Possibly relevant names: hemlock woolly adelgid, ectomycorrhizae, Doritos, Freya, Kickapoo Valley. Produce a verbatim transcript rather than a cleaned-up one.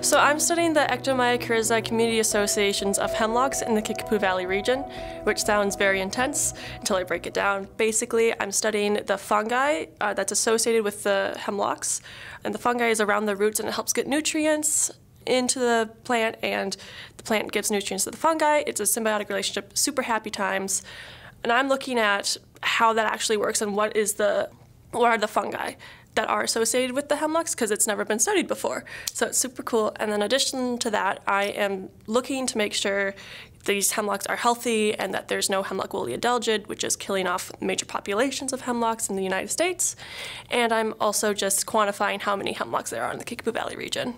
So I'm studying the ectomycorrhizae community associations of hemlocks in the Kickapoo Valley region, which sounds very intense until I break it down. Basically, I'm studying the fungi uh, that's associated with the hemlocks, and the fungi is around the roots and it helps get nutrients into the plant, and the plant gives nutrients to the fungi. It's a symbiotic relationship, super happy times. And I'm looking at how that actually works and what is the, what are the fungi that are associated with the hemlocks, because it's never been studied before. So it's super cool. And then in addition to that, I am looking to make sure these hemlocks are healthy and that there's no hemlock woolly adelgid, which is killing off major populations of hemlocks in the United States. And I'm also just quantifying how many hemlocks there are in the Kickapoo Valley region.